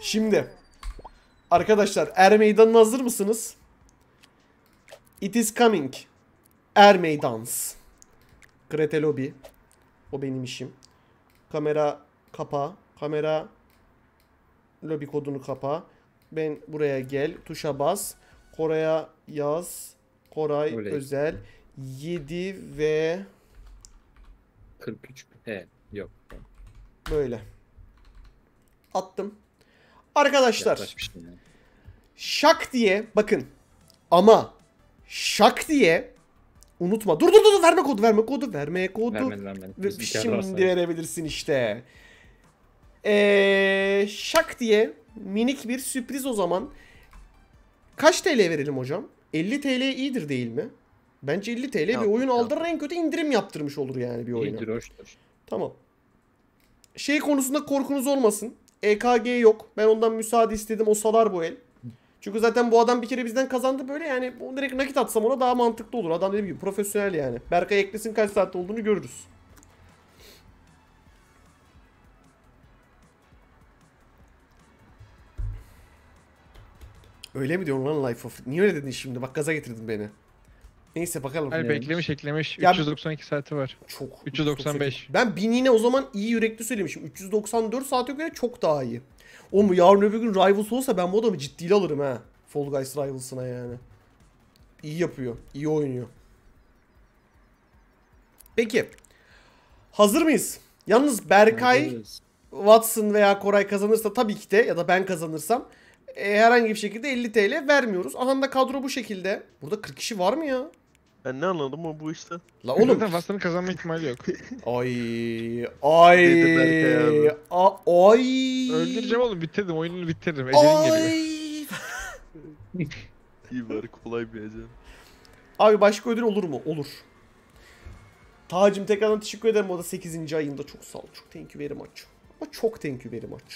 Şimdi arkadaşlar, Er Meydanı'na hazır mısınız? It is coming. Er Meydans. Krete Lobby. O benim işim. Kamera kapa. Kamera lobby kodunu kapa. Ben buraya gel. Tuşa bas. Koray'a yaz. Koray öyle. Özel. 7 ve 43. He yok. Böyle. Attım. Arkadaşlar. Şak diye bakın. Ama şak diye unutma. Dur dur dur, verme kodu, verme kodu, verme kodu. Vermedi. Şimdi verebilirsin işte. Şak diye minik bir sürpriz o zaman. Kaç TL verelim hocam? 50 TL iyidir değil mi? Bence 50 TL bir oyun aldırır, en kötü indirim yaptırmış olur yani bir oyuna. İyidir, hoştur. Tamam. Şey konusunda korkunuz olmasın. EKG yok. Ben ondan müsaade istedim. O salar bu el. Çünkü zaten bu adam bir kere bizden kazandı böyle yani. Onu direkt nakit atsam ona daha mantıklı olur. Adam dediğim gibi profesyonel yani. Berkay eklesin, kaç saat olduğunu görürüz. Öyle mi diyorsun lan Life of? Niye öyle dedin şimdi? Bak gaza getirdin beni. Neyse bakalım. Hayır, beklemiş eklemiş. Ya, 392 saati var. Çok. 395. Ben 1000 yine o zaman iyi yürekli söylemişim. 394 saate göre çok daha iyi. O mu yarın öbür gün Rivals olsa ben bu adamı ciddiyle alırım ha. Fall Guys Rivals'ına yani. İyi yapıyor. İyi oynuyor. Peki. Hazır mıyız? Yalnız Berkay, Watson veya Koray kazanırsa tabii ki de, ya da ben kazanırsam herhangi bir şekilde 50 TL vermiyoruz. Aha da kadro bu şekilde. Burada 40 kişi var mı ya? Ben ne anladım o bu işte. La oğlum. Zaten kazanma ihtimali yok. Ay. Öldüreceğim oğlum, bitirdim. Oyununu bitirdim. Ecelin geliyor. İyi bari, kolay bir ecel. Abi başka ödül olur mu? Olur. Tacım tekrardan teşekkür ederim. O da 8. ayında. Çok sağ ol. Çok thank you very much. Ama çok thank you very much.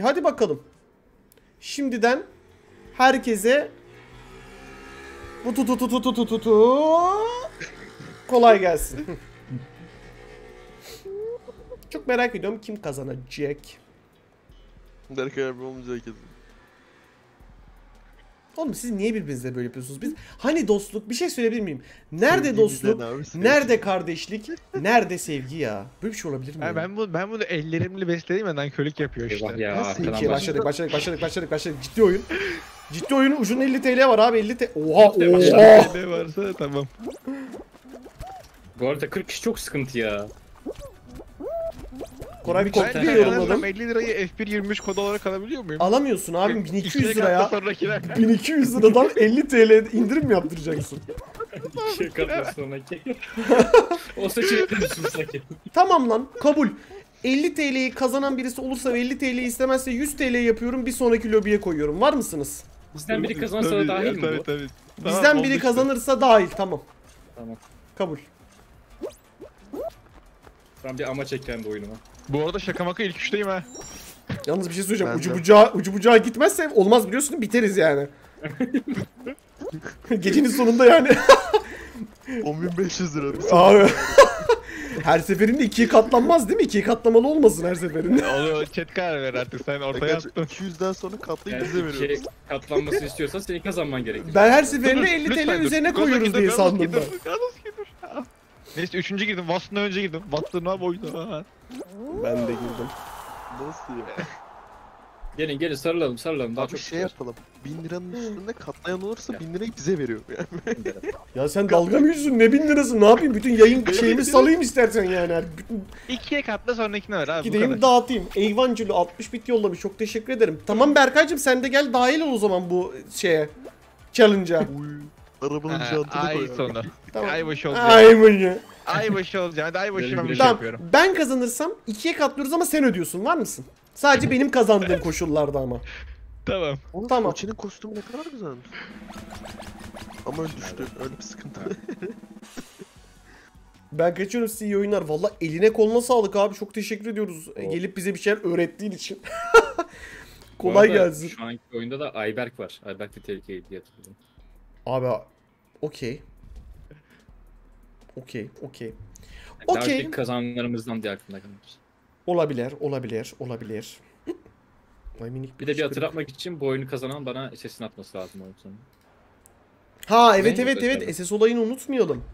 Hadi bakalım. Şimdiden herkese kolay gelsin. Çok merak ediyorum kim kazanacak. Berkay abi olmayacak. Oğlum siz niye birbirinizle böyle yapıyorsunuz? Biz hani dostluk, bir şey söyleyebilir miyim? Nerede dostluk? Nerede kardeşlik? Nerede sevgi ya? Böyle bir şey olabilir mi? Ben bunu ellerimle besledim, körlük yapıyor işte. Ya, başladık. Ciddi oyun. Ciddi oyunun ucunda 50 TL var abi, 50 TL. Oha. 50 TL varsa tamam. Bu arada 40 kişi çok sıkıntı ya. Koray bir kod diye yorumladım. 50 lirayı F123 kodu olarak alabiliyor muyum? Alamıyorsun abim, 1200 liraya. 1200 liradan 50 TL indirim mi yaptıracaksın? Şey katlasın ona ki. O seçenekli düşünsün ki. Tamam lan, kabul. 50 TL'yi kazanan birisi olursa ve 50 TL'yi istemezse 100 TL yapıyorum, bir sonraki lobiye koyuyorum. Var mısınız? Bizden biri kazanırsa da dahil mi bu? Tabii. Bizden biri kazanırsa dahil, tamam. Tamam. Kabul. Tam bir amaç eklendi oyunuma. Bu arada şaka maka ilk 3'teyim ha. Yalnız bir şey söyleyeceğim. Ucu bucağa gitmezse olmaz, biliyorsun, biteriz yani. Gecenin sonunda yani. 10.500 lira. Abi. Her seferinde 2'ye katlanmaz değil mi? 2'ye katlamalı olmasın her seferinde. Oğlum chat karar ver artık, sen ortaya attın. 200'den sonra katlayıp bize veriyorsun. Yani katlanmasını istiyorsan seni kazanman gerekir. Ben her seferinde 50 TL üzerine koyuyoruz diye sandım ben. Neyse 3. girdim, Watson'a önce girdim. Watson'a abi oyunda. Ben de girdim. Nasıl ya? Gelin sarılalım. Daha abi çok şey yapalım. 1000 liranın üstünde katlayan olursa 1000 lirayı bize veriyor yani. Ya sen dalga mı yüzsün? Ne 1000 lirası? Ne yapayım? Bütün yayın şeyimi salayım istersen yani. Bütün... 2'ye katla, sonra 2'ne ver abi. Gideyim dağıtayım. Eyvancılı 60 bit yollamış. Çok teşekkür ederim. Tamam Berkay'cığım, sen de gel dahil ol o zaman bu şeye. Challenge'a. Arabanın jantını koyuyor. Sonra. Tamam. Ay başı olacağım. Hadi ay başı ben yapıyorum. Ben kazanırsam 2'ye katlıyoruz ama sen ödüyorsun. Var mısın? Sadece benim kazandığım koşullarda ama. Tamam. Onun tamam. Koçinin kostümü ne kadar güzelmiş. Ama düştü. Öyle bir sıkıntı. Ben kaçıyorum, size iyi oyunlar. Valla eline koluna sağlık abi. Çok teşekkür ediyoruz. Gelip bize bir şeyler öğrettiğin için. Kolay gelsin. Şu anki oyunda da Ayberk var. Ayberk de tehlikeli diye hatırladım. Abi okey. Kazananlarımızdan diye aklımda kalmış. Olabilir. minik bir de hatırlatmak için bu oyunu kazanan bana SS'ini atması lazım oyun sonu. Ha evet ne? Evet evet, SS olayını unutmayalım.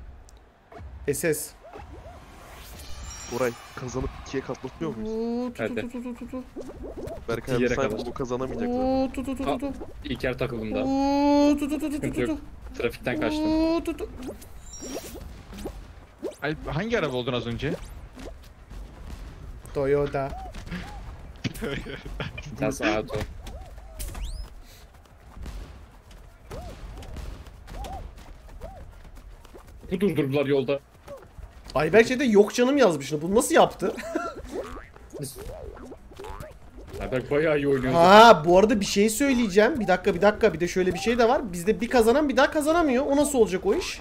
SS. Koray kazanıp 2'ye katlatmıyor muyuz? Berkay abi sayma, bu kazanamayacaklar. İlk yer takıldım da. Trafikten kaçtım. Alp hangi araba oldun az önce? Toyota. Das Auto. Bu durdurdular yolda. Ayberk şeyde yok canım yazmıştı. Bunu nasıl yaptı? Ayberk bayağı iyi oynuyor. Ha, bu arada bir şey söyleyeceğim. Bir dakika. Bir de şöyle bir şey de var. Bizde bir kazanan bir daha kazanamıyor. O nasıl olacak o iş?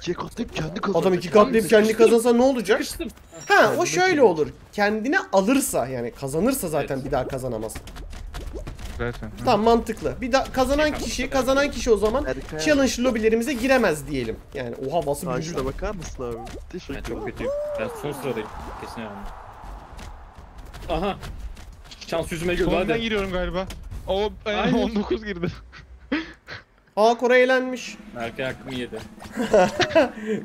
İki katlayıp kendi kazansa. Adam iki katlayıp kendi kazansa ne olacak? Ha, o şöyle olur. Kendine alırsa, yani kazanırsa zaten evet, bir daha kazanamaz. Zaten. Tamam, mantıklı. Bir daha kazanan kişi o zaman Berkay challenge lobilerimize giremez diyelim. Yani oha basın gücü. Şuna bakar mısın abi? Teşekkür ederim. Çok kötüyüm. Ben son sıradayım. Kesin yani. Aha. Şans yüzüme güldü. Sondan giriyorum galiba. O 19 girdi. Aa, Koray eğlenmiş. Berkay hakkımı yedi.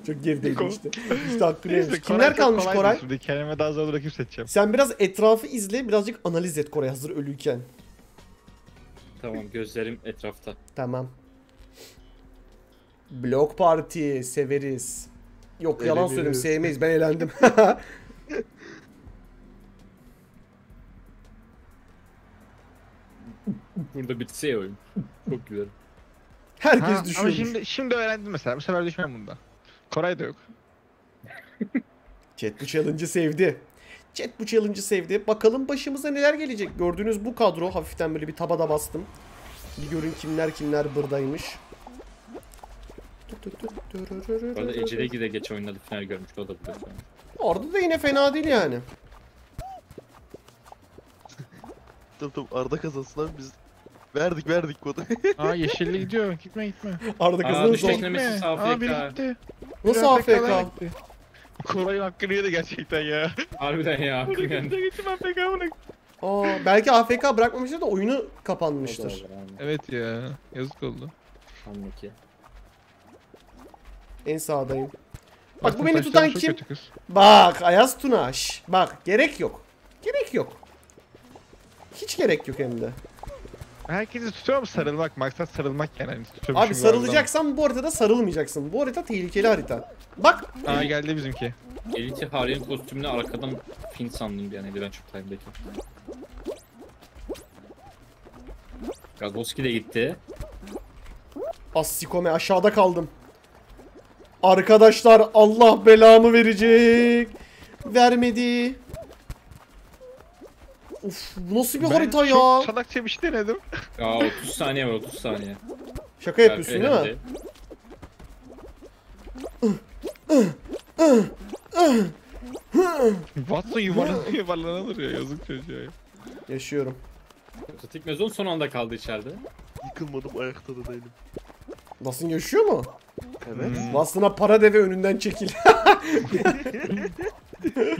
Çok gerideydi işte. İşte hakkını yemiş. Kimler kalmış Koray? Kelime daha zor rakip seçeceğim. Sen biraz etrafı izle, birazcık analiz et Koray hazır ölüyken. Tamam, gözlerim etrafta. Tamam. Blok parti severiz. Yok, yalan söylüyorum, sevmeyiz. Ben eğlendim. Burada bitse ya oyun. Çok güzel. Herkes ha, düşünmüş. Ama şimdi öğrendim mesela. Bu sefer düşmem bunda. Koray da yok. Chat bu challenge'ı sevdi. Bakalım başımıza neler gelecek. Gördüğünüz bu kadro, hafiften böyle bir tabada bastım. Bir görün kimler buradaymış. Orada Ece'de gide geç oynadı, final görmüştü, o da burada. Orada da yine fena değil yani. Tamam, Arda kazansın abi, biz verdik kodu. Aa, yeşilli gidiyor, gitme. Arda kazansın. Aa, biri gitti. Nasıl AFK? Koray'ın hakkını yedi gerçekten ya. Harbiden ya, hakkını yedi. Belki AFK bırakmamıştır da oyunu kapanmıştır. Evet ya, yazık oldu. Anlaki. En sağdayım. Bak bu beni tutan kim? Bak Ayaz Tunaş. Bak gerek yok. Hiç gerek yok hem de. Herkesi tutuyor mu sarılmak? Maksat sarılmak yani. Abi sarılacaksan bu haritada sarılmayacaksın. Bu harita tehlikeli harita. Bak. Aa, geldi bizimki. Elit'i Hale'nin kostümünü arkadan fin sandım yani. Ben çok timedeki. Gagoski de gitti. Asikome, aşağıda kaldım. Arkadaşlar Allah belamı verecek. Vermedi. Of, nasıl bir harita ya? Ben çok salakça bir şey denedim. Ya 30 saniye var, 30 saniye. Şaka yapıyorsun değil mi? Watson yuvarlanır ya, yazık çocuğa. Yaşıyorum. Hipotetik Mezon son anda kaldı içeride. Yıkılmadım, ayakta da değilim. Watson yaşıyor mu? Evet. Watson'a para deve, önünden çekil. Ay,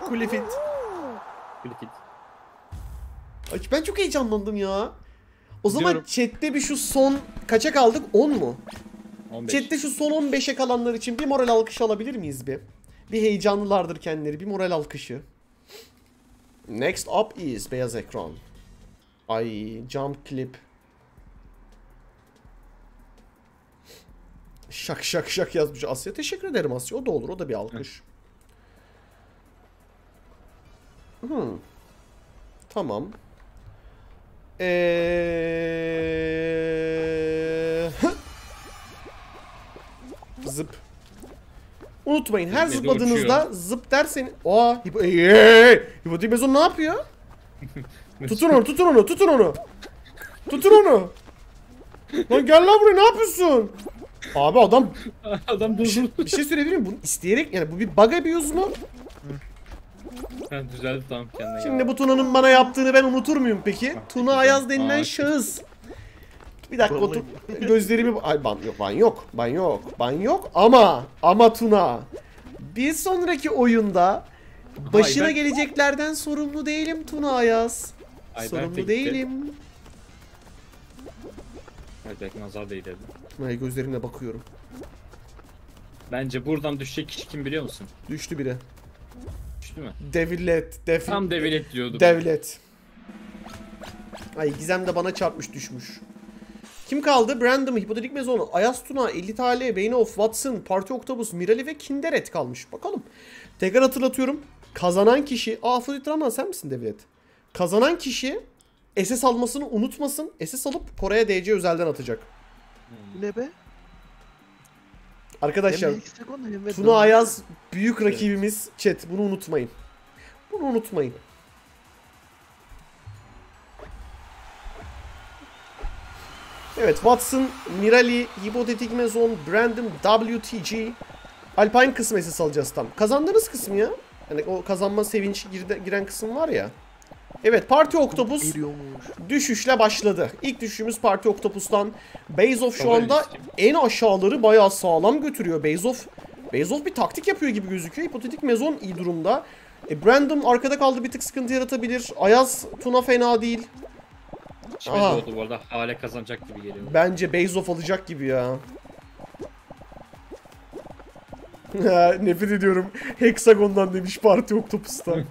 Kulifit. Ay, ben çok heyecanlandım ya. O zaman chatte bir şu son kaça kaldık? 10 mu? 15. Chatte şu son 15'e kalanlar için bir moral alkışı alabilir miyiz bir? Bir heyecanlılardır kendileri, bir moral alkışı. Next up is beyaz ekran. Ay, jump clip. Şak yazmış Asya. Teşekkür ederim Asya. O da olur. O da bir alkış. Tamam. Zıp. Unutmayın, her zıpladığınızda zıp derseniz... Oha! Hipotetik Mezon ne yapıyor? Tutun onu! Lan gel lan buraya, ne yapıyorsun? Abi adam bir şey söyleyebilir miyim? Bunu isteyerek, yani bu bir bug abuse mu? Ben düzeldim, tamam, kendine. Şimdi bu Tuna'nın bana yaptığını ben unutur muyum peki? Tuna Ayaz denilen şahıs. Bir dakika oturup gözlerimi... Ay ban yok, ban yok, ban yok, ban yok. Ama Tuna, bir sonraki oyunda başına geleceklerden sorumlu değilim Tuna Ayaz. Sorumlu değilim. Ayberk nazar değdirdi. Ay gözlerimle bakıyorum. Bence buradan düşecek kişi kim biliyor musun? Düştü biri. Düştü mü? Devlet. Tam Devlet diyordu. Devlet. Ay Gizem de bana çarpmış, düşmüş. Kim kaldı? Brandon, Hipotetik Mezon, Ayaz Tuna, Elit Hale, Baysof, Watson, Parti Oktopus, Mirali ve Kinderet kalmış. Bakalım. Tekrar hatırlatıyorum. Kazanan kişi... Afroditram'dan sen misin Devlet? Kazanan kişi SS almasını unutmasın. SS alıp Koray'a DC özelden atacak. Ne be? Arkadaşlar Tuna Ayaz büyük rakibimiz. Chat bunu unutmayın. Bunu unutmayın. Evet, Watson, Mirali, Hipotetik Mezon, Brandon, WTG, Alpine kısmı SS alacağız tam. Kazandığınız kısmı ya. Yani o kazanma sevinci giren kısım var ya. Evet, Parti Oktopus düşüşle başladı. İlk düşüşümüz Parti Oktopus'tan. Baysof şu anda en aşağıları bayağı sağlam götürüyor. Baysof bir taktik yapıyor gibi gözüküyor. Hipotetik Mezon iyi durumda. Brandon arkada kaldı, bir tık sıkıntı yaratabilir. Ayaz, Tuna fena değil. İçime doğdu bu arada. Hale kazanacak gibi geliyor. Bence Baysof alacak gibi ya. Nefret ediyorum. Hexagon'dan demiş Parti Oktopus'ta.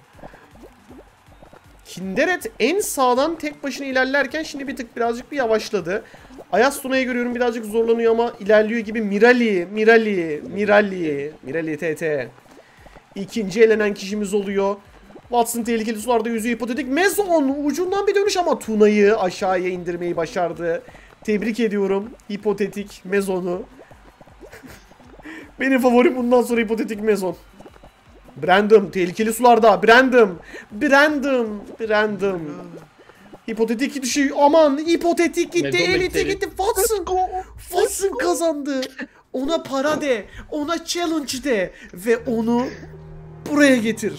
Kinderet en sağdan tek başına ilerlerken şimdi birazcık yavaşladı. Ayaz Tuna'ya görüyorum birazcık zorlanıyor ama ilerliyor gibi. Mirali TT. İkinci elenen kişimiz oluyor. Watson tehlikeli sularda yüzüyor. Hipotetik Mezon ucundan bir dönüş ama Tuna'yı aşağıya indirmeyi başardı. Tebrik ediyorum Hipotetik Mezon'u. Benim favorim bundan sonra Hipotetik Mezon. Brandon tehlikeli sularda. Brandon. Hipotetik düşüyor. Aman hipotetik gitti. Elite gitti. Watson kazandı. Ona para de. Ona challenge de. Ve onu buraya getir.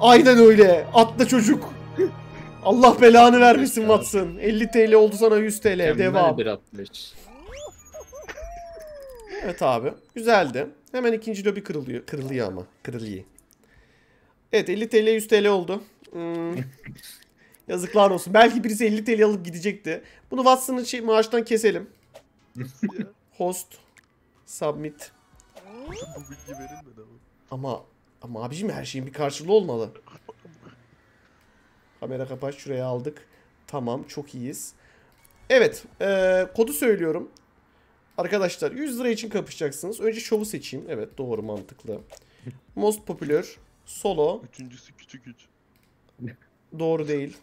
Aynen öyle. Atla çocuk. Allah belanı vermesin Watson. 50 TL oldu sana 100 TL. Devam. Evet abi. Güzeldi. Hemen ikinci lobi kırılıyor. Kırılıyor ama. Kırılıyor. Evet 50 TL 100 TL oldu. Yazıklar olsun. Belki birisi 50 TL alıp gidecekti. Bunu Watson'ın maaştan keselim. Host. Submit. Ama abicim her şeyin bir karşılığı olmalı. Kamera kapat. Şuraya aldık. Tamam. Çok iyiyiz. Evet. Kodu söylüyorum. Arkadaşlar 100 lira için kapışacaksınız. Önce şovu seçeyim. Evet doğru, mantıklı. Most Popular. Solo. Üçüncüsü küçük üç. Doğru değil.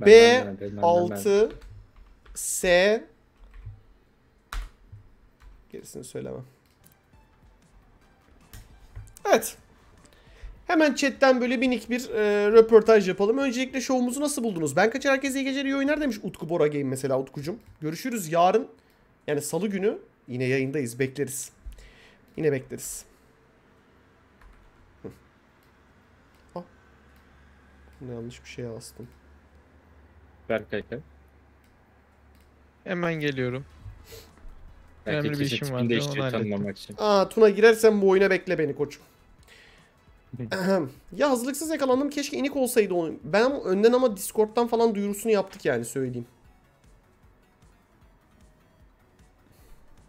B6 S. Gerisini söylemem. Evet. Hemen chatten böyle minik bir röportaj yapalım. Öncelikle şovumuzu nasıl buldunuz? Ben kaçar, herkese iyi geceler, iyi oynar demiş Utku Bora Game mesela. Utkucum. Görüşürüz yarın. Yani salı günü yine yayındayız. Bekleriz. Yine bekleriz. Ah. Yanlış bir şeye bastım. Berkay. Hemen geliyorum. Önemli bir işim var. Tuna girersen bu oyuna bekle beni koçum. Ya hazırlıksız yakalandım. Keşke inik olsaydı onun. Ben önden ama Discord'dan falan duyurusunu yaptık yani, söyleyeyim.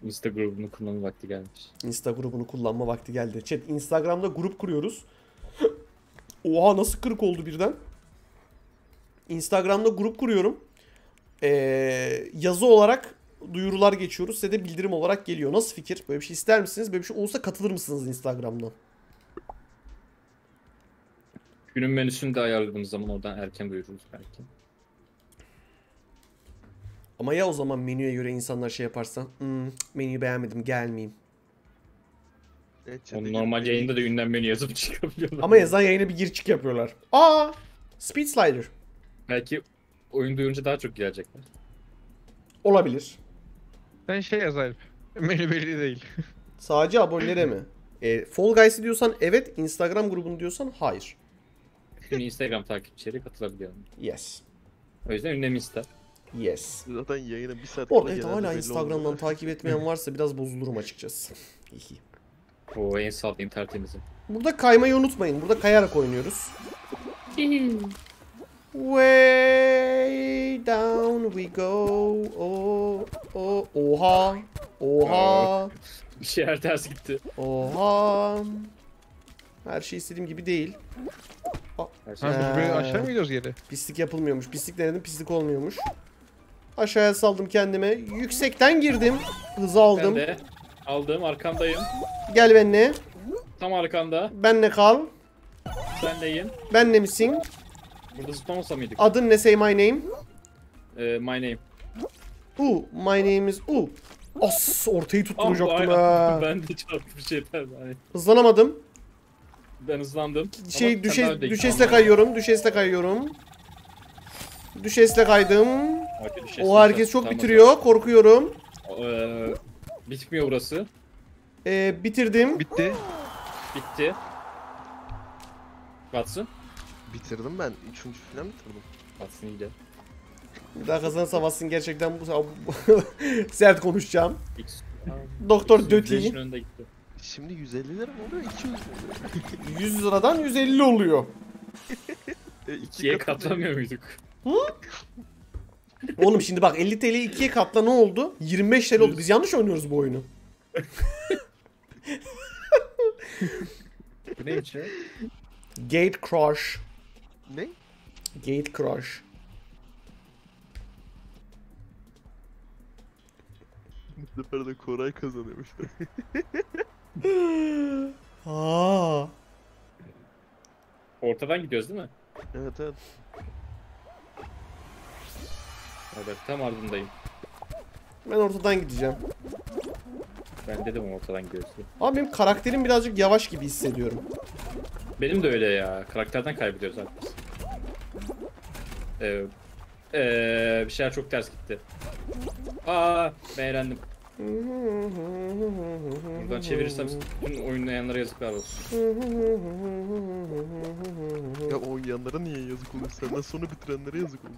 Insta grubunu kullanma vakti gelmiş. Insta grubunu kullanma vakti geldi. Chat, Instagram'da grup kuruyoruz. Oha nasıl kırık oldu birden. Instagram'da grup kuruyorum. Yazı olarak duyurular geçiyoruz. Size de bildirim olarak geliyor. Nasıl fikir? Böyle bir şey ister misiniz? Böyle bir şey olsa katılır mısınız Instagram'dan? Günün menüsünü de ayarladığımız zaman oradan erken duyururuz belki. Ama ya o zaman menüye göre insanlar şey yaparsa, menüyü beğenmedim gelmeyeyim. Onu normal yayında da günden menü yazıp çıkabiliyorlar. Ama yazan yayına bir gir çık yapıyorlar. Aa, Speed Slider. Belki oyun duyunca daha çok gelecekler. Olabilir. Sen şey yaz Alp, menü belli değil. Sadece abonelere mi? Fall Guys'ı diyorsan evet, Instagram grubunu diyorsan hayır. Bütün Instagram takipçileri katılabiliyor. Yes. O yüzden ünlem ister. Yes. Zaten yayına bir saat kala gelen hala Instagram'dan oldu. Takip etmeyen varsa biraz bozulurum açıkçası. O en sağlayayım tertemizi. Burada kaymayı unutmayın. Burada kayarak oynuyoruz. Way down we go. Oh, oh, oha. Oha. Bir şeyler ters gitti. Oha. Her şey istediğim gibi değil. Aşağı mı gidiyoruz geri? Pislik yapılmıyormuş. Pislik denedim, pislik olmuyormuş. Aşağıya saldım kendime. Yüksekten girdim. Hızı aldım. Ben de aldım, arkandayım. Gel benimle. Tam arkanda. Benle kal. Sendeyim. Benle misin? Burada zıplamasa mıydık? Adın ne? Say my name. My name. My name is U. As, ortayı tutturacaktım ha. Ben de çarptım bir şeyler. Hızlanamadım. Ben hızlandım. Şey, düşesle kayıyorum. Düşesle kayıyorum. Düşesle kaydım. O herkes çok bitiriyor. Korkuyorum. Bitmiyor burası. Bitirdim. Bitti. Bitti. Watson. Bitirdim ben. Üçüncü falan bitirdim. Watson iyi de. Bir daha kazanırsa Watson gerçekten bu sert konuşacağım. Doktor Döti. Şimdi 150 lira mı oluyor? 200 lira oluyor. 100 liradan 150 oluyor. İkiye katlamıyor muyduk? Oğlum şimdi bak 50 TL'yi ikiye katla ne oldu? 25 TL oldu. Biz yanlış oynuyoruz bu oyunu. Bu ne için? Gate Crush. Ne? Gate Crush. Bu sefer de Koray kazanıyormuş. Aa. Ortadan gidiyoruz değil mi? Evet evet. Evet tam ardındayım. Ben ortadan gideceğim. Ben dedim ortadan gidiyoruz. Abi benim karakterim birazcık yavaş gibi hissediyorum. Benim de öyle ya. Karakterden kaybediyoruz artık. Bir şeyler çok ters gitti. Aa, beğendim. Buradan çevirirsem bütün oynayanlara yazıklar olsun. Ya oynayanlara niye yazık olur? Senden sonra bitirenlere yazık olur.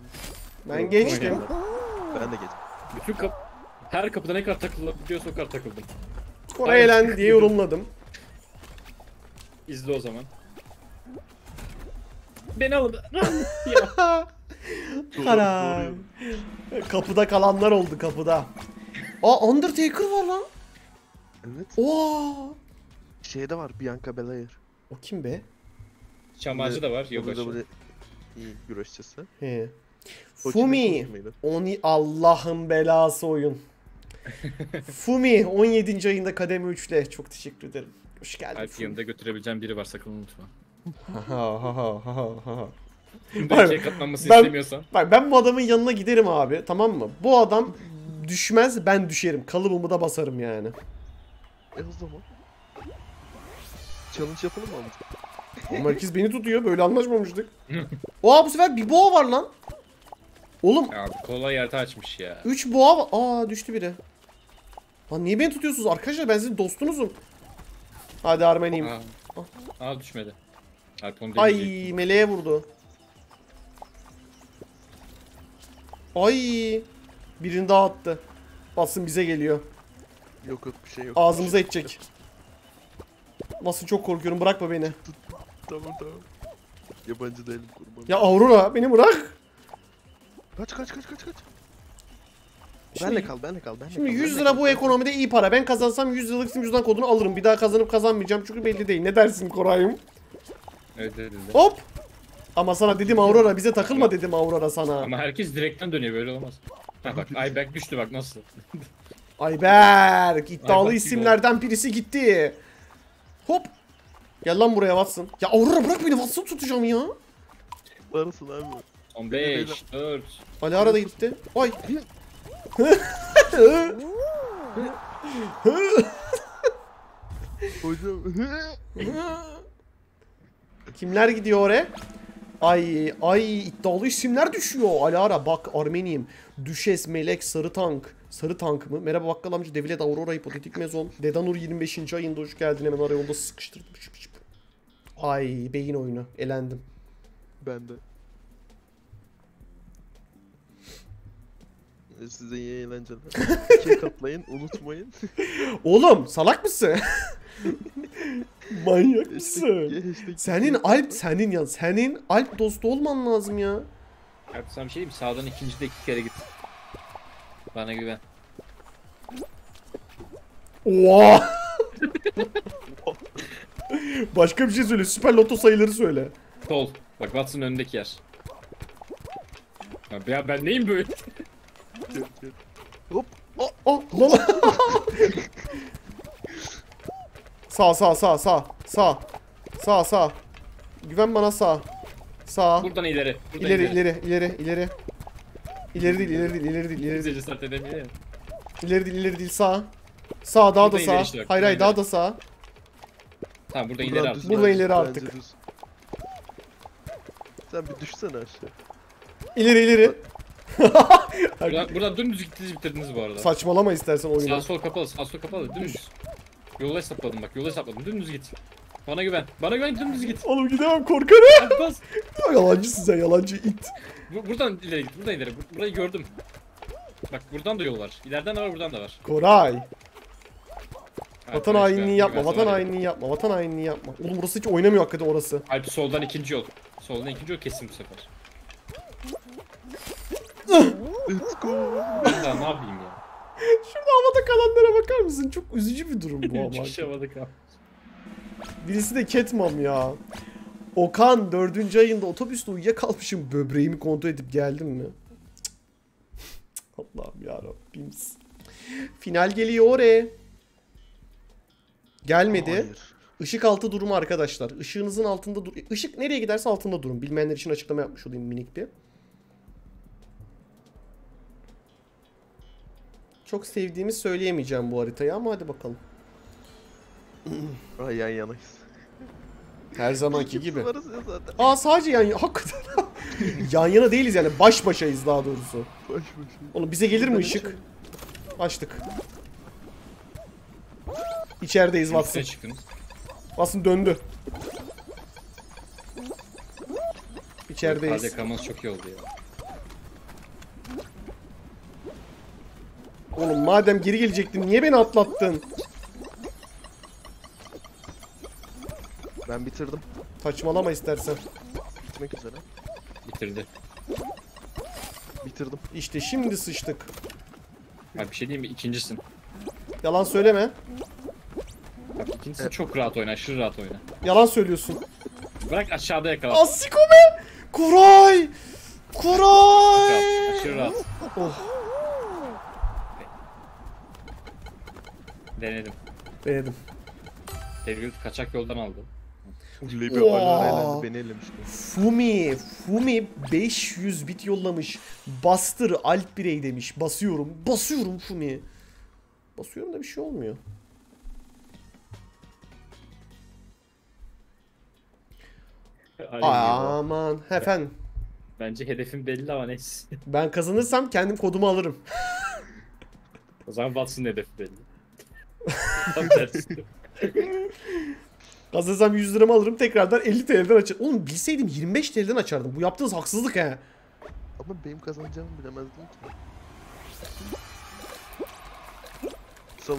Ben geçtim. Ben de geçtim. Bütün her kapıda ne kadar takılabiliyorsa o kadar takıldım. Koray eğlen diye yorumladım. İzle o zaman. Beni alın. Karam. Kapıda kalanlar oldu kapıda. Aa, Undertaker var lan. Evet. Oo. Şey de var, Bianca Belair. O kim be? Çamacı da var, yok aşağı. İyi güreşçisi. He. Fumi. Allah'ın belası oyun. Fumi 17. ayında kademe 3'le. Çok teşekkür ederim. Hoş geldin. Alp yanında götürebileceğim biri var, sakın unutma. Ben bu adamın yanına giderim abi, tamam mı? Bu adam düşmez, ben düşerim. Kalıbımı da basarım yani. O zaman. Challenge yapalım abi. Ama herkes beni tutuyor, böyle anlaşmamıştık. Oha, bu sefer bir boğa var lan. Oğlum. Abi kolay yerde açmış ya. 3 boğa var. Aa, düştü biri. Lan niye beni tutuyorsunuz arkadaşlar? Ben sizin dostunuzum. Hadi Armeniyim. Aa, düşmedi. Ay, meleğe vurdu. Ay, birini daha attı. Basın bize geliyor. Yok yok, bir şey yok. Ağzımıza edecek. Basın çok korkuyorum, bırakma beni. Tamam. Yabancı değilim kurban. Ya Avrora, beni bırak. Kaç. Benle kal. Şimdi 100 lira bu ekonomide iyi para. Ben kazansam 100 liralık sim cüzdan kodunu alırım. Bir daha kazanıp kazanmayacağım çünkü belli değil. Ne dersin Koray'ım? Evet. Hop. Ama sana dedim Aurora, bize takılma dedim Aurora sana. Ama herkes direkten dönüyor, böyle olmaz. Ha, bak Ayberk düştü, bak nasıl. Ayberk iddialı isimlerden birisi gitti. Hop. Gel lan buraya Watson. Ya Aurora bırak beni, Watson tutacağım ya. Barısın abi. 15, 4. Alara da gitti. Ay. Hocam. Kimler gidiyor oraya? Ay iddialı isimler düşüyor. Alara bak, Armeniyim. Düşes, Melek, Sarı Tank. Sarı Tank mı? Merhaba bakkal amca, Devlet, Avrora, Hipotetik Mezon. Dedanur 25. ayında hoş geldin, hemen araya onda sıkıştırdım. Ay, beyin oyunu. Elendim. Ben de. Size iyi eğlenceler. Kek atlayın, unutmayın. Oğlum salak mısın? Manyak mısın? Senin Alp dostu olman lazım ya. Alp sana bir şey diyeyim, sağdan ikinci de iki kere git. Bana güven. Oha! Başka bir şey söyle, süper loto sayıları söyle. Sol. Bak Watson'ın önündeki yer. Ya ben neyim böyle? Hop. Oh, oh, sağ. Güven bana sağ. Sağ. Buradan ileri. Buradan ileri. İleri değil sağ. Sağ, daha da sağ. Hayır daha da sağ. Tamam buradan ileri artık. Buradan ileri artık. Sen bir düşsene aşağı. İleri. Buradan dümdüz gittiniz, bitirdiniz bu arada. Saçmalama istersen oyunu. Sağ sol kapalı dümdüz. Yola hesapladım bak, dümdüz git. Bana güven dümdüz git. Oğlum gidemem, korkarım. Bas. Yalancısın sen, yalancı it. Buradan ileri git, buradan ileri. Burayı gördüm. Bak buradan da yol var. İleriden de var, buradan da var. Koray. Vatan hainliği yapma, vatan hainliği yapma. Oğlum burası hiç oynamıyor hakikaten orası. Alp soldan ikinci yol. Soldan ikinci yol kesin bu sefer. Let's go. Ne yapayım ya? Şurada havada kalanlara bakar mısın? Çok üzücü bir durum bu ama. Birisi de Ketmam ya. Okan 4. ayında otobüste uyuyakalmışım. Böbreğimi kontrol edip geldim mi? Allah'ım yarabbim. Final geliyor e. Gelmedi. Hayır. Işık altı durumu arkadaşlar. Işığınızın altında dur. Işık nereye giderse altında durun. Bilmeyenler için açıklama yapmış olayım minik bir. Çok sevdiğimi söyleyemeyeceğim bu haritayı ama hadi bakalım. Ay yan yanayız. Her zamanki gibi. Aa sadece yan yana. Hakikaten. Yan yana değiliz yani, baş başayız daha doğrusu. Baş başayız. Oğlum bize gelir mi ışık? Açtık. İçerideyiz Watson. Watson döndü. İçerideyiz. ADK'mız çok iyi oldu ya. Oğlum madem geri gelecektin niye beni atlattın? Ben bitirdim. Saçmalama istersen. Bitmek üzere. Bitirdi. Bitirdim. İşte şimdi sıçtık. Ya bir şey diyeyim mi? İkincisin. Yalan söyleme. Bak ikincisin evet. Çok rahat oyna, aşırı rahat oyna. Yalan söylüyorsun. Bırak aşağıda yakala. Asikome! Koray! Koray! Aşırı rahat. Oh. Denedim. Devlet kaçak yoldan aldım. Fumi 500 bit yollamış. Bastır Alp birey demiş. Basıyorum Fumi. Basıyorum da bir şey olmuyor. Aman efendim. Bence hedefim belli ama neyse. Ben kazanırsam kendim kodumu alırım. O zaman Watson hedefi belli. Kazansam 100 liramı alırım, tekrardan 50 TL'den açarım. Oğlum bilseydim 25 TL'den açardım. Bu yaptığınız haksızlık he. Ama benim kazanacağımı bilemezdim ki. Sal.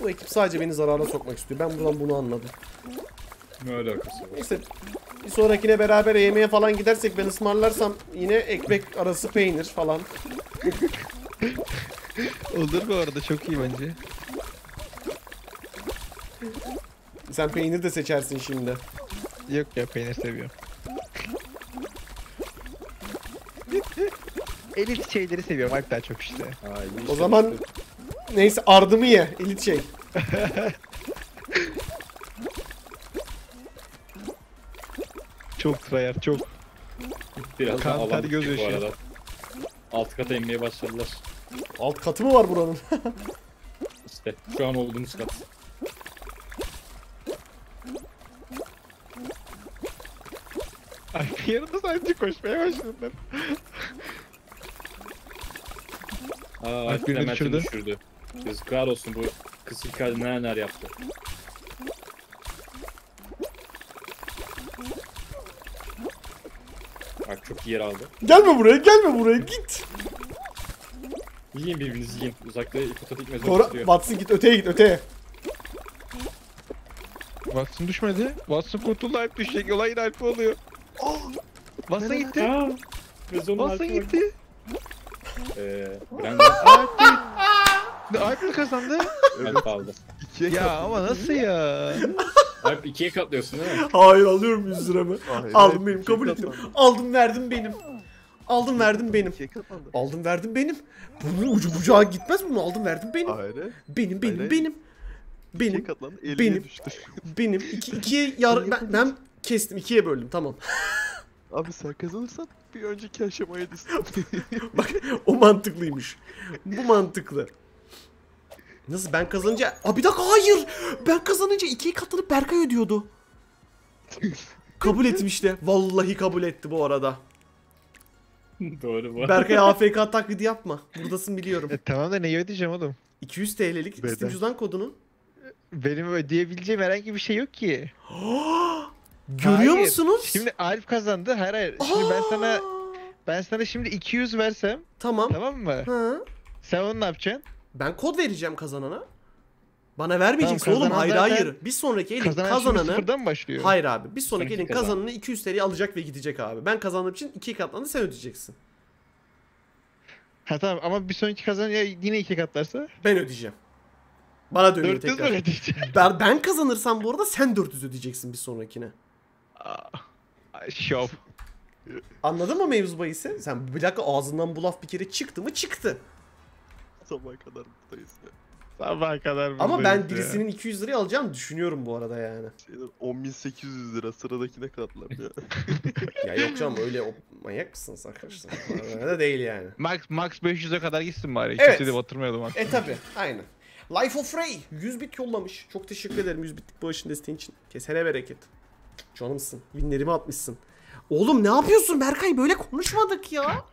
Bu ekip sadece beni zarara sokmak istiyor. Ben buradan bunu anladım. Ne alakası var? Neyse bir sonrakine beraber yemeğe falan gidersek, ben ısmarlarsam yine ekmek arası peynir falan. Olur bu arada, çok iyi bence. Sen peynir de seçersin şimdi. Yok ya, peynir seviyorum. Elit şeyleri seviyorum hatta çok işte. Ay, o zaman şey. Neyse ardımı ye, elit şey. Çok tryhard, çok. Biraz kantar göz yaşıyor. Alt kata inmeye başladılar. Alt katı mı var buranın? İşte şu an olduğumuz kat. Ay bir yanında sadece koşmaya başladılar. Alp birini düşürdü. Yazıklar olsun, bu kısır kaldı neler yaptı. Bak çok iyi yer aldı. Gelme buraya, git. Yiyin birbirinizi, yiyin. Uzakta hipotetik mezon istiyor. Watson git öteye, git öteye. Watson düşmedi. Watson kurtuldu, Alp düşecek. Olayın Alp'i oluyor. Oh, Watson gitti. Watson gitti. Brandon. Alp mi kazandı? Alp aldı. Ya ama nasıl ya? Alp 2'ye katlıyorsun değil mi? Hayır, alıyorum 100 liramı. Aldım benim, kabul ettim. Aldım verdim benim. Aldım verdim benim. Aldım verdim benim. Bunun ucu bucağı gitmez mi? Aldım verdim benim. Benim. 2'ye ben kestim, 2'ye böldüm, tamam. Abi sen kazanırsan bir önceki aşamaya düştüm. Bak o mantıklıymış. Bu mantıklı. Nasıl ben kazanınca... Aa bir dakika, hayır! Ben kazanınca 2'ye katlanıp Berkay ödüyordu. Kabul etmişti. Vallahi kabul etti bu arada. Doğru bu. Berkay AFK taklidi yapma. Buradasın biliyorum. Tamam da neyi ödeyeceğim oğlum? 200 TL'lik Steam cüzdan kodunun. Benim ödeyebileceğim herhangi bir şey yok ki. Görüyor hayır. musunuz? Şimdi Alp kazandı. Hayır hayır. Şimdi ben sana şimdi 200 versem. Tamam. Tamam mı? Hı. Sen onu ne yapacaksın? Ben kod vereceğim kazanana. Bana vermeyeceksin tamam, oğlum. Hayır hayır. Bir sonraki elin kazananı. Başlıyor. Hayır abi. Bir sonraki elin kazananı 200 TL'yi alacak ve gidecek abi. Ben kazandığım için 2 katlandı, sen ödeyeceksin. Ha tamam ama bir sonraki kazanan ya yine 2 katlarsa? Ben ödeyeceğim. Bana dönüyor tekrar. Ben kazanırsam bu arada sen 400 ödeyeceksin bir sonrakine. Şov. Anladın mı mevzu bahisi? Sen bir dakika, ağzından bu laf bir kere çıktı mı? Çıktı. Sabaha kadar buradayız ya. Sabaha kadar buradayız. Ama ben birisinin 200 lirayı alacağımı düşünüyorum bu arada yani. 10.800 lira sıradakine katlar ya. Ya yok canım, öyle manyak mısınız arkadaşlar? Öyle değil yani. Max 500'e kadar gitsin bari. Evet. Kimse de batırmayalım artık. Tabi aynen. Life of Ray 100 bit yollamış. Çok teşekkür ederim 100 bitlik bağışın, desteğin için. Kesene bereket. Canımsın. Winlerimi atmışsın. Oğlum ne yapıyorsun Berkay? Böyle konuşmadık ya.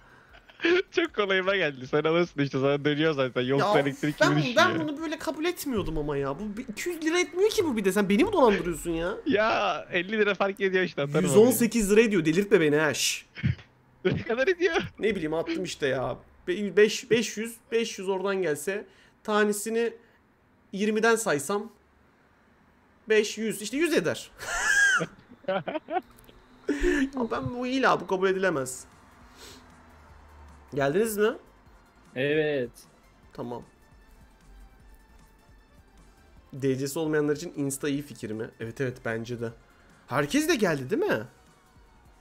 Çok kolayıma geldi. Sen alırsın işte. Sana dönüyor zaten. Yoksa elektrik gibi düşüyor. Ben bunu böyle kabul etmiyordum ama ya. Bu 200 lira etmiyor ki bu bir de. Sen beni mi dolandırıyorsun ya? Ya 50 lira fark ediyor işte. 118 lira ediyor. Delirtme beni ha. Ne kadar ediyor? Ne bileyim, attım işte ya. 500 oradan gelse... Tanesini 20'den saysam 500 işte 100 eder. Ben bu ila bu kabul edilemez. Geldiniz mi? Evet. Tamam. DC'si olmayanlar için Insta iyi fikir mi? Evet evet, bence de. Herkes de geldi değil mi? Hı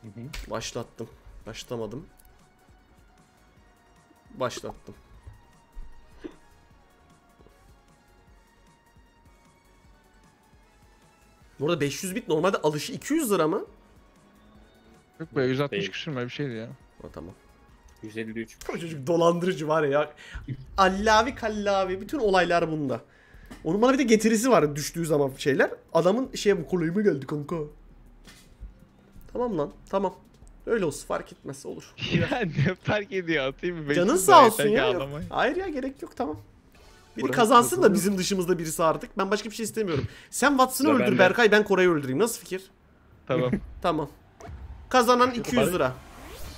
hı. Başlattım. Başlamadım. Başlattım. Burada 500 bit normalde alışı 200 lira mı? Yok be, 160 küsür mü bir şeydi ya. O tamam. 153. O çocuk dolandırıcı var ya. Allavi kallavi, bütün olaylar bunda. Onun bana bir de getirisi var düştüğü zaman şeyler. Adamın şeye bu kolayıma geldi kanka. Tamam lan tamam. Öyle olsun, fark etmez, olur. Ya ne fark ediyor, atayım mı? Canın sağ olsun ya. Hayır ya, gerek yok, tamam. Biri burası kazansın da bizim dışımızda birisi artık. Ben başka bir şey istemiyorum. Sen Watson'ı öldür ben Berkay, ben Koray'ı öldüreyim. Nasıl fikir? Tamam. Tamam. Kazanan 200 lira.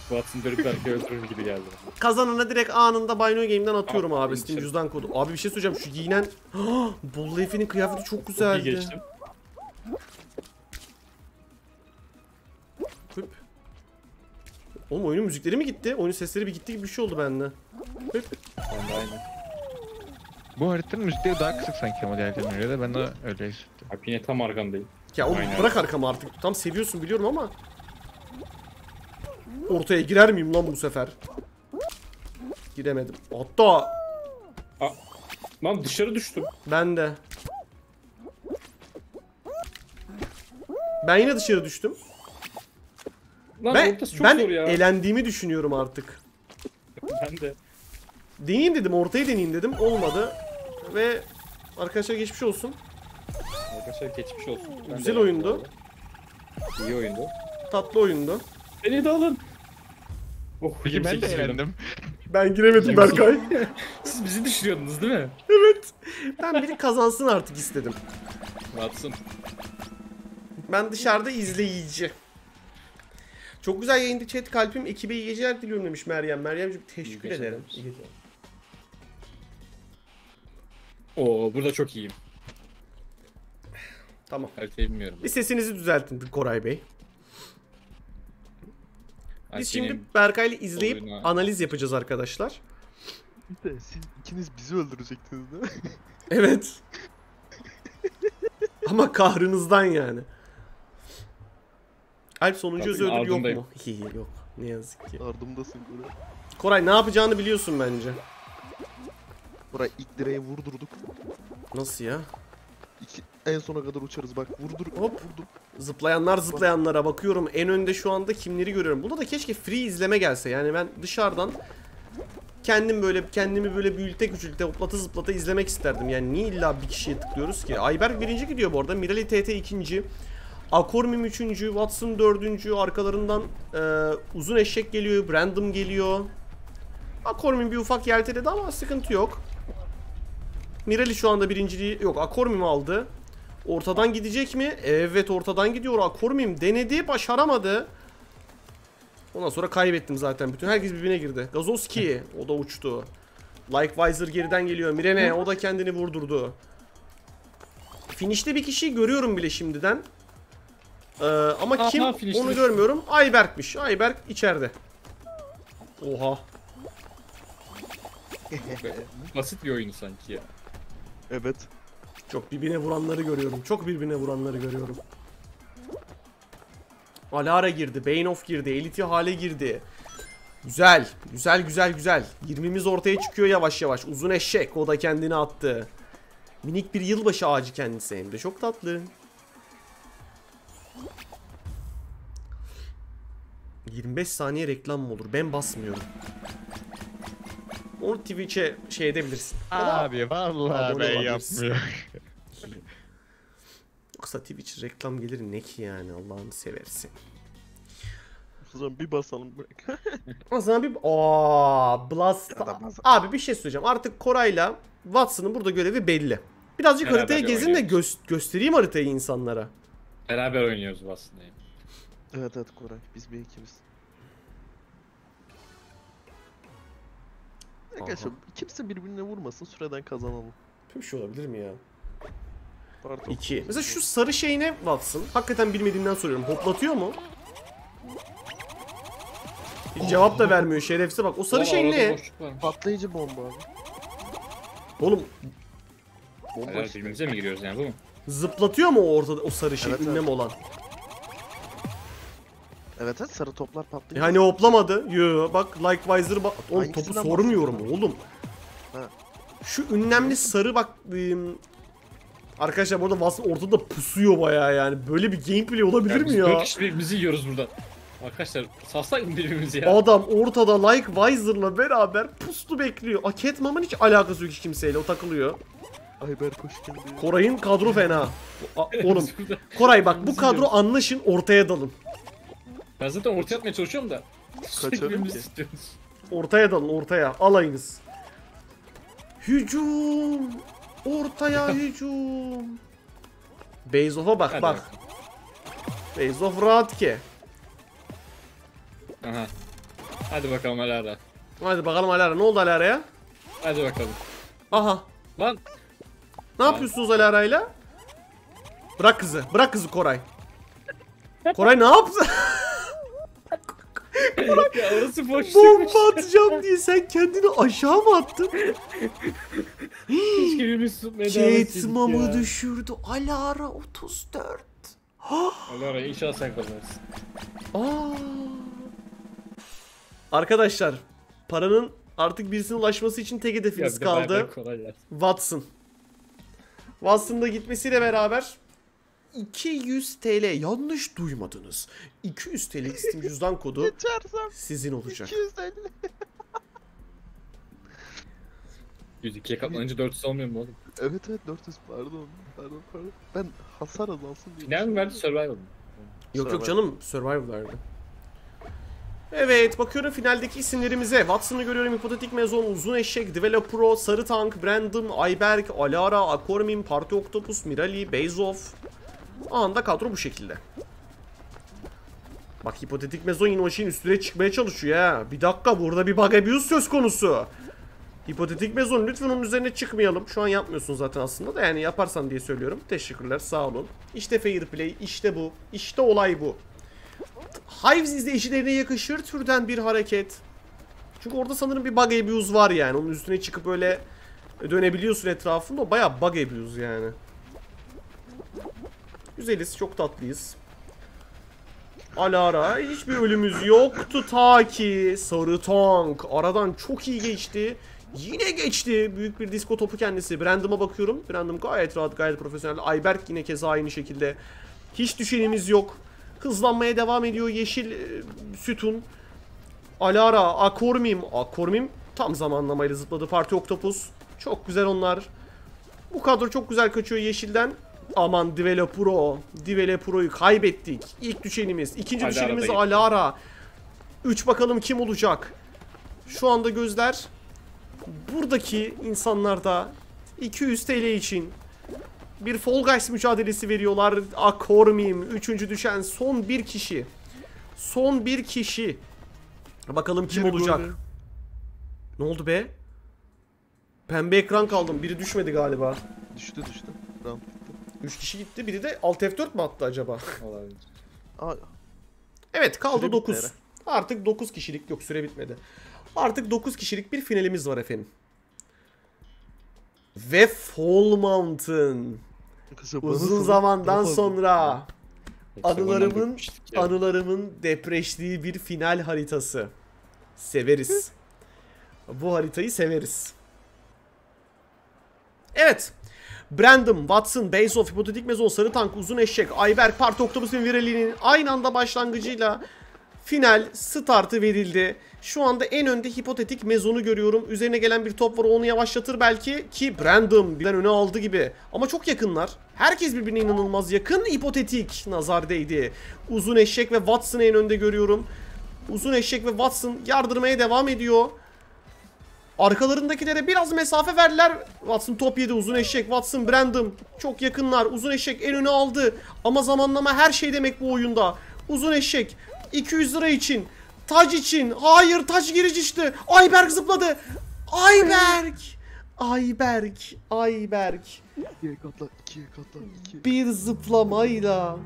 Watson dönüp Berkay'ı öldürür gibi geldi. Kazanana direkt anında Bino Game'den atıyorum abi. Steam cüzdan kodu. Abi bir şey söyleyeceğim. Şu giyinen... Bollu Efe'nin kıyafeti çok güzeldi. Hüp. Oğlum oyunun müzikleri mi gitti? Oyunun sesleri bir gitti gibi bir şey oldu bende. Hüp. Aynen. Bu haritanın müzikleri daha kısık sanki ama diğerlerine göre de ben de öyle hissettim. Abi yine tam arkamdayım. Ya oğlum bırak arkamı artık. Tam seviyorsun biliyorum ama. Ortaya girer miyim lan bu sefer? Giremedim. Hatta. Lan dışarı düştüm. Ben de. Ben yine dışarı düştüm. Lan ortası çok zor ya. Ben elendiğimi düşünüyorum artık. Ben de. Deneyeyim dedim, ortayı deneyeyim dedim, olmadı ve arkadaşlar geçmiş olsun. Arkadaşlar geçmiş olsun. Ben güzel oyundu. İyi oyundu. Tatlı oyundu. Beni de alın. Oh, ben de eğlendim. Ben giremedim Berkay. Siz bizi düşürüyordunuz değil mi? Evet. Ben biri kazansın artık istedim. Watson. Ben dışarıda izleyici. Çok güzel yayındı chat, kalbim ekibe iyi geceler diliyorum demiş Meryem. Meryemciğim teşekkür ederim. İyi geceler. Oo, burada çok iyiyim. Tamam. Haritayı bilmiyorum. Bir sesinizi düzeltin Koray Bey. Biz şimdi Berkay'la izleyip analiz yapacağız arkadaşlar. Siz ikiniz bizi öldürecektiniz değil mi? Evet. Ama kahrınızdan yani. Alp sonuncu özü ödül yok mu? Yok. Ne yazık ki. Ardımdasın Koray. Koray ne yapacağını biliyorsun bence. Koray ilk direğe vurdurduk. Nasıl ya? En sona kadar uçarız bak. Vurdur. Hop. Vurdum. Zıplayanlara bakıyorum. En önde şu anda kimleri görüyorum. Burada da keşke free izleme gelse. Yani ben dışarıdan kendimi böyle büyülte küçülte hoplata zıplata izlemek isterdim. Yani niye illa bir kişiye tıklıyoruz ki? Ayberk 1. gidiyor bu arada. Mirali TT 2. Akormium 3. Watson 4. Arkalarından Uzun Eşek geliyor. Brandon geliyor. Akormium bir ufak yelteledi ama sıkıntı yok. Mirali şu anda birinciliği... Yok, Akormium aldı. Ortadan gidecek mi? Evet, ortadan gidiyor. Akormium denedi, başaramadı. Ondan sonra kaybettim zaten. Bütün herkes birbirine girdi. Gagoski, o da uçtu. Likewiser geriden geliyor. Mirene, o da kendini vurdurdu. Finişte bir kişiyi görüyorum bile şimdiden. Ama kim? Onu görmüyorum. Ayberk'miş. Ayberk içeride. Oha. Basit bir oyun sanki ya. Evet. Çok birbirine vuranları görüyorum. Alara girdi. Baysof girdi. Elit Hale girdi. Güzel. Güzel. 20'miz ortaya çıkıyor yavaş yavaş. Uzun Eşek. O da kendini attı. Minik bir yılbaşı ağacı kendisi hem de. Çok tatlı. 25 saniye reklam mı olur? Ben basmıyorum. Onu Twitch'e şey edebilirsin. Abi vallahi ben yapmıyorum. Yoksa Twitch reklam gelir ne ki yani, Allah'ını seversin. O zaman bir basalım. O zaman bir... Ooo Blast... Abi bir şey söyleyeceğim. Artık Koray'la Watson'ın burada görevi belli. Birazcık beraber haritayı gezin de göstereyim haritayı insanlara. Beraber oynuyoruz Watson'la. Evet Koray. Biz bir ikimiz. Arkadaşlar kimse birbirine vurmasın, süreden kazanalım. Bir şey olabilir mi ya? Pardon. 2. Mesela şu sarı şey ne Watson? Hakikaten bilmediğimden soruyorum. Hoplatıyor mu? Cevap da vermiyor şerefsiz bak. O sarı şey ne? Patlayıcı bomba abi. Oğlum. Bomba birbirimize mi giriyoruz yani bu mu? Zıplatıyor mu o ortada o sarı şey, ünlem olan? Evet sarı toplar patlıyor. Hani hoplamadı. Yo bak Likewiser bak. Oğlum topu sormuyorum oğlum. Ha. Şu ünlemli sarı bak. Arkadaşlar burada Watson ortada pusuyor bayağı yani. Böyle bir gameplay olabilir yani mi ya? Biz birbirimizi yiyoruz burada. Arkadaşlar salsak mı birbirimizi ya? Adam ortada Likewiser'la beraber puslu bekliyor. Aketmam'ın hiç alakası yok hiç kimseyle, o takılıyor. Ayberk hoş geldin. Koray'ın kadro fena. Oğlum Koray bak bu kadro anlaşın ortaya dalın. Ben zaten ortaya atmaya çalışıyorum da. Kaçalım ki. Ortaya dalın ortaya. Alayınız. Hücum. Ortaya hücum. Baysof'a bak hadi bak. Baysof rahat ki. Aha. Hadi bakalım Alara. Ne oldu Alara'ya? Hadi bakalım. Aha. Lan. Ne yapıyorsunuz Alara'yla? Bırak kızı. Koray. Koray ne yaptı? Orası boş. Bomba atacağım diye sen kendini aşağı mı attın? Hiç mamı düşürdü. Alara 34. Alara inşallah sen kazanırsın. Arkadaşlar paranın artık birisine ulaşması için tek hedefiniz kaldı. Watson. Watson'da gitmesiyle beraber 200 TL yanlış duymadınız. 200 TL Steam cüzdan kodu sizin olacak. 250. 102'ye katlanınca 400 almıyor mu oğlum? Evet 400 pardon. Ben hasar azalsın diye. Final mi verdi, Survival mı? Yok canım, Survival verdi. Evet bakıyorum finaldeki isimlerimize. Watson'ı görüyorum, Hipotetik Mezon, Uzun Eşek, Develop Pro, Sarı Tank, Brandon, Ayberk, Alara, Akormium, Parti Oktopus, Mirali, Baysof. Anda kadro bu şekilde. Bak Hipotetik Mezon yine o şeyin üstüne çıkmaya çalışıyor ya. Bir dakika, burada bir bug abuse söz konusu. Hipotetik Mezon, lütfen onun üzerine çıkmayalım. Şu an yapmıyorsun zaten aslında da, yani yaparsan diye söylüyorum. Teşekkürler, sağ olun. İşte fair play, işte bu. İşte olay bu. Hives izleyicilerine yakışır türden bir hareket. Çünkü orada sanırım bir bug abuse var yani. Onun üstüne çıkıp öyle dönebiliyorsun etrafında. Bayağı bug abuse yani. Güzeliz, çok tatlıyız. Alara, hiçbir ölümümüz yoktu ta ki Sarı Tank aradan çok iyi geçti. Yine geçti. Büyük bir disko topu kendisi. Brandon'a bakıyorum. Brandon gayet rahat, gayet profesyonel. Ayberk yine keza aynı şekilde. Hiç düşenimiz yok. Hızlanmaya devam ediyor yeşil sütun. Alara, Akormium. Akormium tam zamanlamayla zıpladı. Parti Oktopus. Çok güzel onlar. Bu kadro çok güzel kaçıyor yeşilden. Aman Developro'yu kaybettik. İlk düşenimiz, ikinci düşenimiz Alara. 3 bakalım kim olacak? Şu anda gözler buradaki insanlarda. 200 TL için bir Fall Guys mücadelesi veriyorlar. Akormium 3. düşen son bir kişi. Son bir kişi. Bakalım kim olacak? Ne oldu be? Pembe ekran kaldım. Biri düşmedi galiba. Düştü. Tamam. 3 kişi gitti. Biri de alt F4 mi attı acaba? Evet, kaldı 9. Artık 9 kişilik, yok süre bitmedi. Artık 9 kişilik bir finalimiz var efendim. Ve Fall Mountain. Uzun zamandan sonra anılarımın depreştiği bir final haritası. Severiz. Bu haritayı severiz. Evet. Brandon, Watson, Baysof, Hipotetik Mezon, Sarı Tank, Uzun Eşek, Ayberk, Parti Oktopus ve Mirali'nin aynı anda başlangıcıyla final startı verildi. Şu anda en önde Hipotetik Mezon'u görüyorum. Üzerine gelen bir top var, onu yavaşlatır belki ki Brandon birden öne aldı gibi. Ama çok yakınlar. Herkes birbirine inanılmaz yakın. Hipotetik nazar değdi. Uzun Eşek ve Watson'ı en önde görüyorum. Uzun Eşek ve Watson yardırmaya devam ediyor. Arkalarındakilere biraz mesafe verdiler. Watson top yedi. Uzun Eşek, Watson, Brandon çok yakınlar. Uzun Eşek en öne aldı. Ama zamanlama her şey demek bu oyunda. Uzun Eşek 200 lira için, taç için. Hayır, taç geri düştü. Ayberk zıpladı. Ayberk. İkiye katla. Bir zıplamayla.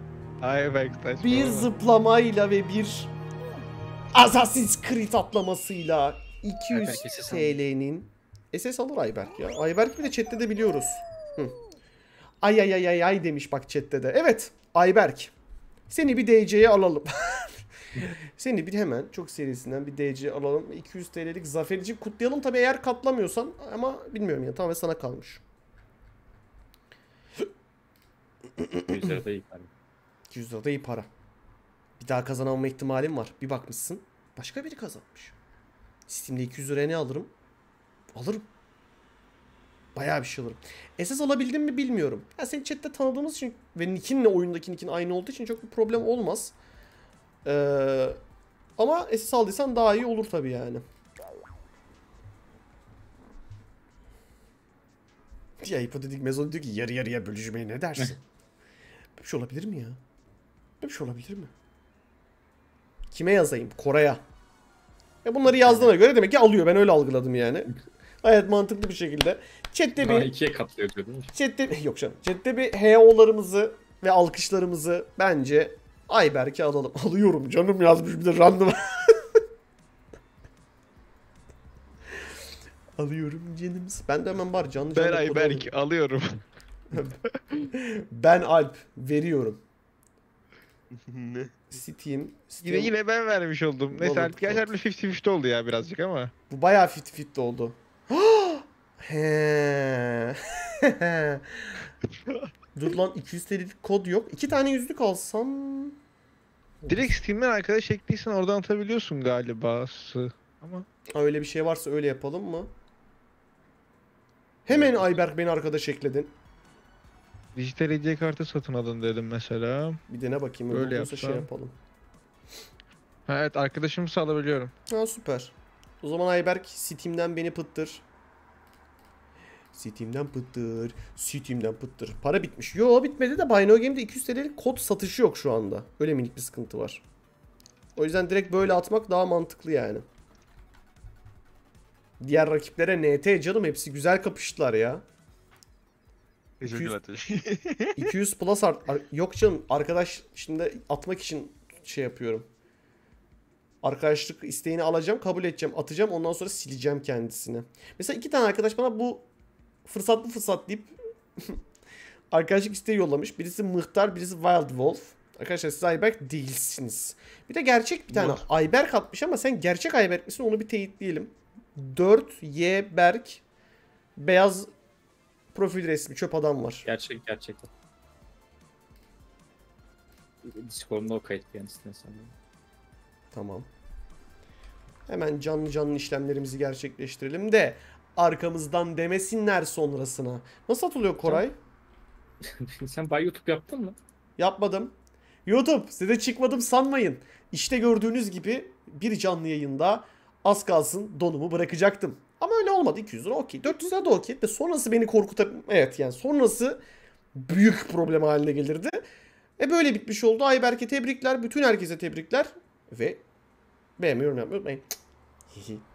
Ayberk taş. Bir zıplamayla ve bir Assassin's Creed atlamasıyla 200 TL'nin SS alır Ayberk ya. Ayberk bir de chatte de biliyoruz. Hı. Ay demiş bak chatte de. Evet Ayberk, seni bir DC'ye alalım. Seni bir hemen çok serisinden bir DC'ye alalım. 200 TL'lik zafer için kutlayalım. Tabi eğer katlamıyorsan, ama bilmiyorum ya, tamamen sana kalmış. 200 lirada iyi para. 200 lirada iyi para. Bir daha kazanma ihtimalim var. Bir bakmışsın başka biri kazanmış. Steam'de 200 liraya ne alırım? Alırım. Bayağı bir şey alırım. SS alabildim mi bilmiyorum. Ya seni chatte tanıdığımız için ve nickinle, oyundaki nickin aynı olduğu için çok bir problem olmaz. Ama SS aldıysan daha iyi olur tabii yani. Ya Hipotetik Mezon diyor ki yarı yarıya bölüşmeye ne dersin? Bir şey olabilir mi ya? Bir şey olabilir mi? Kime yazayım? Koray'a. Bunları yazdığına göre demek ki alıyor. Ben öyle algıladım yani. Gayet mantıklı bir şekilde. Chat'te bir... ikiye katlıyor diyor değil mi? Yok canım. Chat'te bir HO'larımızı ve alkışlarımızı bence Ayberk'e alalım. Alıyorum canım yazmış bir de random. Alıyorum canım. Ben de hemen bar canlı. Ben Ayberk alıyorum. Ben Alp veriyorum. Ne? Steam. Yine ben vermiş oldum. Neyse artık gerçekten 50-50 oldu ya birazcık ama. Bu bayağı 50-50 oldu. Dur lan, 200 TL'lik kod yok. 2 tane yüzlük alsam. Direkt Steam'den arkadaş ekliysen oradan atabiliyorsun galiba. Ama öyle bir şey varsa öyle yapalım mı? Hemen Ayberk beni arkadaş ekledin. Dijital hediye kartı satın alın dedim mesela. Bir dene bakayım. Öyle yapsam. Şey yapalım. Ha, evet, arkadaşımı sağlayabiliyorum. Ha, süper. O zaman Ayberk Steam'den beni pıttır. Steam'den pıttır. Para bitmiş. Yo, bitmedi de Buy No Game'de 200 TL'lik kod satışı yok şu anda. Öyle minik bir sıkıntı var. O yüzden direkt böyle atmak daha mantıklı yani. Diğer rakiplere NT canım, hepsi güzel kapıştılar ya. 200 plus art. Yok canım, arkadaş şimdi atmak için şey yapıyorum. Arkadaşlık isteğini alacağım, kabul edeceğim, atacağım, ondan sonra sileceğim kendisini. Mesela 2 tane arkadaş bana bu fırsat deyip arkadaşlık isteği yollamış. Birisi Mıhtar, birisi Wild Wolf. Arkadaşlar siz Ayberk değilsiniz. Bir de gerçek bir tane Ayberk atmış ama sen gerçek Ayberk misin onu bir teyitleyelim. 4Y Berk, beyaz profil resmi, çöp adam var. Gerçek, gerçekten. Discord'da o kayıt kendisine sanırım. Tamam. Hemen canlı işlemlerimizi gerçekleştirelim de arkamızdan demesinler sonrasına. Nasıl atılıyor Koray? Sen bay YouTube yaptın mı? Yapmadım. YouTube size çıkmadım sanmayın. İşte gördüğünüz gibi bir canlı yayında az kalsın donumu bırakacaktım. Ama öyle olmadı. 200 lira okey. 400 lira da okey. De sonrası beni korkutabilir. Evet yani sonrası büyük problem haline gelirdi. Böyle bitmiş oldu. Ayberk'e tebrikler. Bütün herkese tebrikler. Ve beğenmiyorum yapmayı unutmayın.